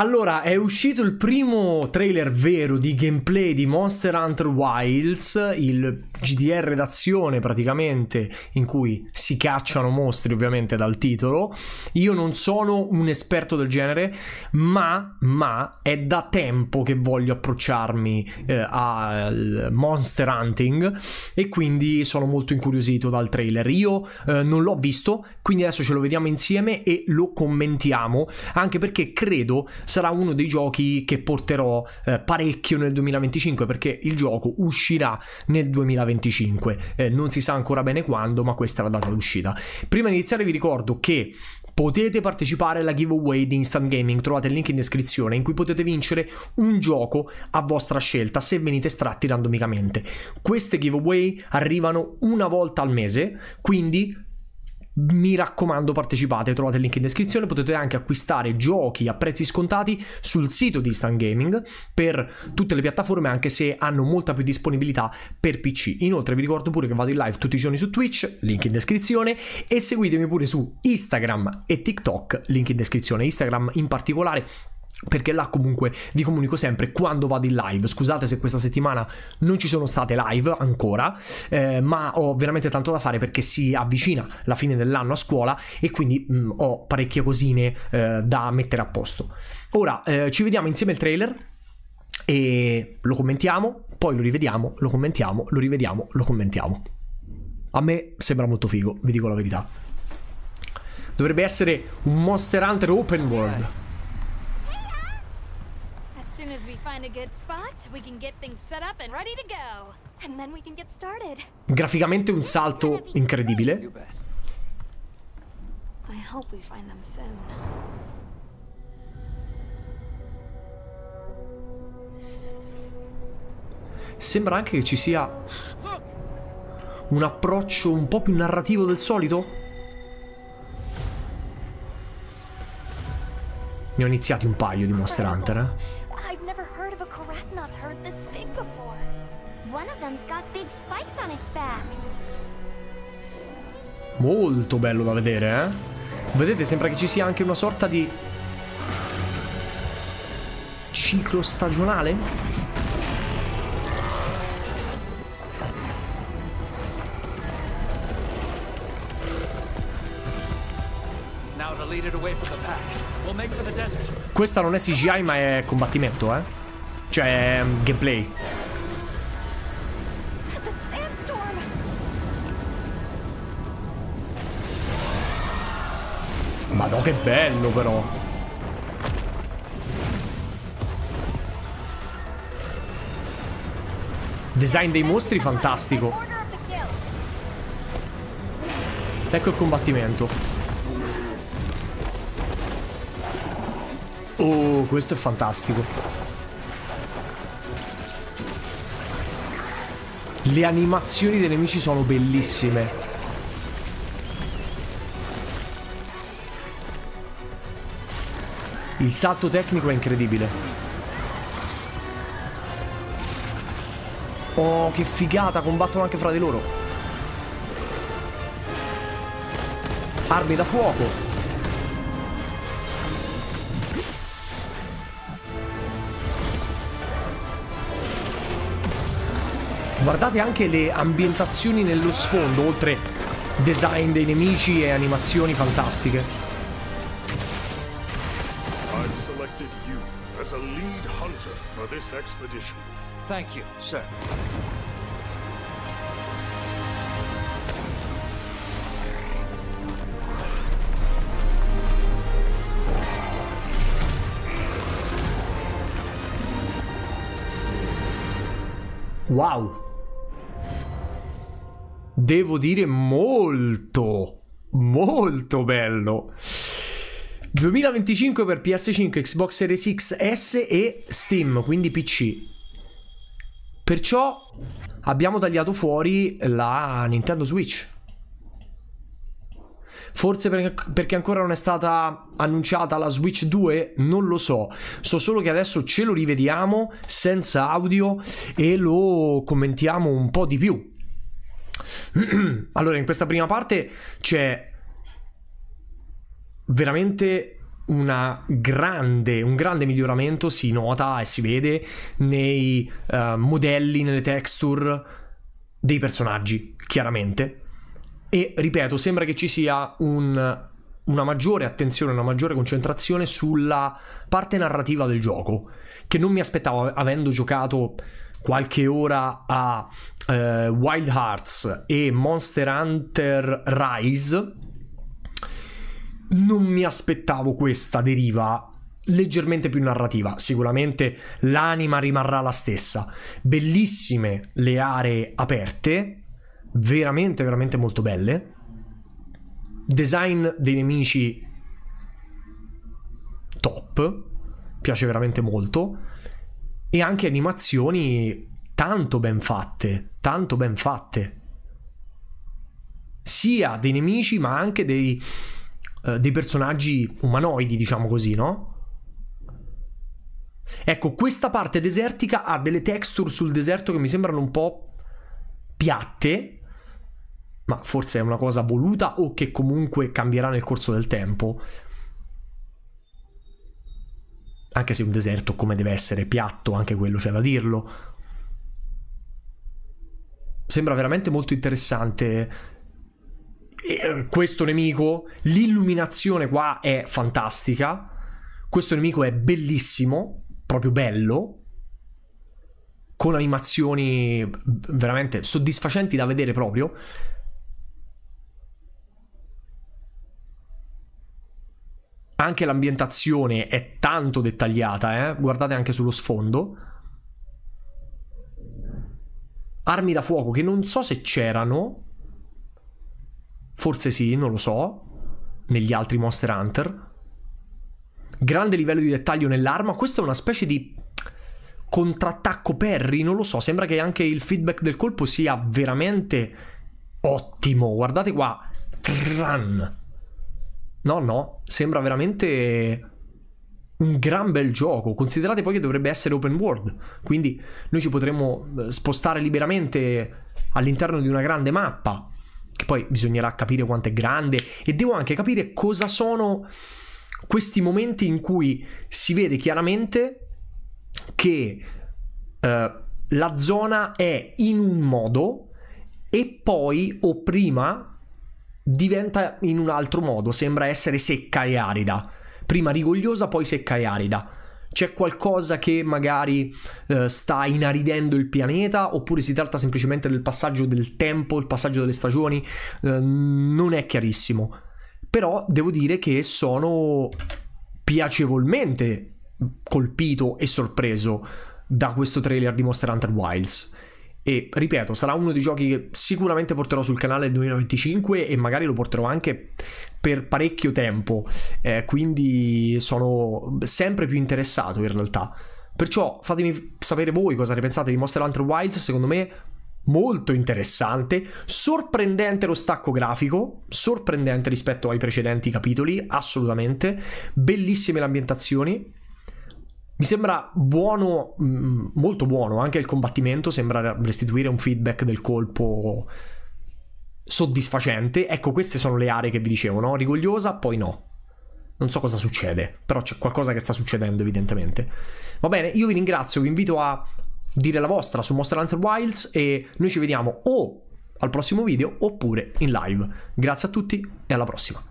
Allora, è uscito il primo trailer vero di gameplay di Monster Hunter Wilds, il GDR d'azione praticamente, in cui si cacciano mostri, ovviamente dal titolo. Io non sono un esperto del genere, ma è da tempo che voglio approcciarmi al monster hunting e quindi sono molto incuriosito dal trailer. Io non l'ho visto, quindi adesso ce lo vediamo insieme e lo commentiamo, anche perché credo sarà uno dei giochi che porterò parecchio nel 2025, perché il gioco uscirà nel 2025, non si sa ancora bene quando, ma questa è la data d'uscita. Prima di iniziare vi ricordo che potete partecipare alla giveaway di Instant Gaming, trovate il link in descrizione, in cui potete vincere un gioco a vostra scelta se venite estratti randomicamente. Queste giveaway arrivano una volta al mese, quindi mi raccomando, partecipate, trovate il link in descrizione. Potete anche acquistare giochi a prezzi scontati sul sito di Instant Gaming per tutte le piattaforme, anche se hanno molta più disponibilità per PC. Inoltre vi ricordo pure che vado in live tutti i giorni su Twitch, link in descrizione, e seguitemi pure su Instagram e TikTok, link in descrizione. Instagram in particolare, perché là comunque vi comunico sempre quando vado in live. Scusate se questa settimana non ci sono state live ancora, ma ho veramente tanto da fare perché si avvicina la fine dell'anno a scuola e quindi ho parecchie cosine da mettere a posto. Ora ci vediamo insieme il trailer e lo commentiamo, poi lo rivediamo, lo commentiamo, lo rivediamo, lo commentiamo. A me sembra molto figo, vi dico la verità. Dovrebbe essere un Monster Hunter open world. As we find a good spot, we can get things set up and ready to go. And then we can get started. Graficamente un salto incredibile. I hope we find them soon. Sembra anche che ci sia un approccio un po' più narrativo del solito. Ne ho iniziati un paio di Monster Hunter, eh? Molto bello da vedere, eh? Vedete, sembra che ci sia anche una sorta di ciclo stagionale? Questa non è CGI, ma è combattimento, eh? Cioè, gameplay. Madò, che bello però. Design dei mostri fantastico. Ecco il combattimento. Oh, questo è fantastico. Le animazioni dei nemici sono bellissime. Il salto tecnico è incredibile. Oh, che figata, combattono anche fra di loro. Armi da fuoco. Guardate anche le ambientazioni nello sfondo, oltre design dei nemici e animazioni fantastiche. As a lead hunter for this expedition. Thank you, sir. Wow. Devo dire molto, molto bello. 2025 per PS5, Xbox Series X, S e Steam, quindi PC. Perciò abbiamo tagliato fuori la Nintendo Switch. Forse perché ancora non è stata annunciata la Switch 2, non lo so. So solo che adesso ce lo rivediamo senza audio e lo commentiamo un po' di più. Allora, in questa prima parte c'è veramente un grande miglioramento si nota e si vede nei modelli, nelle texture dei personaggi, chiaramente. E ripeto, sembra che ci sia una maggiore attenzione, una maggiore concentrazione sulla parte narrativa del gioco, che non mi aspettavo, avendo giocato qualche ora a Wild Hearts e Monster Hunter Rise. Non mi aspettavo questa deriva leggermente più narrativa. Sicuramente l'anima rimarrà la stessa. Bellissime le aree aperte, veramente veramente molto belle. Design dei nemici top, piace veramente molto. E anche animazioni tanto ben fatte, sia dei nemici ma anche dei personaggi umanoidi, diciamo così, no? Ecco, questa parte desertica ha delle texture sul deserto che mi sembrano un po' piatte, ma forse è una cosa voluta o che comunque cambierà nel corso del tempo. Anche se un deserto come deve essere piatto, anche quello c'è da dirlo. Sembra veramente molto interessante questo nemico. L'illuminazione qua è fantastica. Questo nemico è bellissimo, proprio bello, con animazioni veramente soddisfacenti da vedere proprio. Anche l'ambientazione è tanto dettagliata, eh? Guardate anche sullo sfondo. Armi da fuoco che non so se c'erano. Forse sì, non lo so, negli altri Monster Hunter. Grande livello di dettaglio nell'arma. Questa è una specie di contrattacco parry, non lo so. Sembra che anche il feedback del colpo sia veramente ottimo. Guardate qua. Tran. No, sembra veramente un gran bel gioco. Considerate poi che dovrebbe essere open world, quindi noi ci potremmo spostare liberamente all'interno di una grande mappa, che poi bisognerà capire quanto è grande, e devo anche capire cosa sono questi momenti in cui si vede chiaramente che la zona è in un modo e poi o prima diventa in un altro modo. Sembra essere secca e arida, prima rigogliosa poi secca e arida. C'è qualcosa che magari sta inaridendo il pianeta, oppure si tratta semplicemente del passaggio del tempo, il passaggio delle stagioni, non è chiarissimo. Però devo dire che sono piacevolmente colpito e sorpreso da questo trailer di Monster Hunter Wilds, e ripeto, sarà uno dei giochi che sicuramente porterò sul canale nel 2025 e magari lo porterò anche per parecchio tempo, quindi sono sempre più interessato in realtà. Perciò fatemi sapere voi cosa ne pensate di Monster Hunter Wilds. Secondo me molto interessante, sorprendente lo stacco grafico, sorprendente rispetto ai precedenti capitoli, assolutamente. Bellissime le ambientazioni. Mi sembra buono, molto buono, anche il combattimento sembra restituire un feedback del colpo soddisfacente. Ecco, queste sono le aree che vi dicevo, no? Rigogliosa, poi no. Non so cosa succede, però c'è qualcosa che sta succedendo evidentemente. Va bene, io vi ringrazio, vi invito a dire la vostra su Monster Hunter Wilds e noi ci vediamo o al prossimo video oppure in live. Grazie a tutti e alla prossima.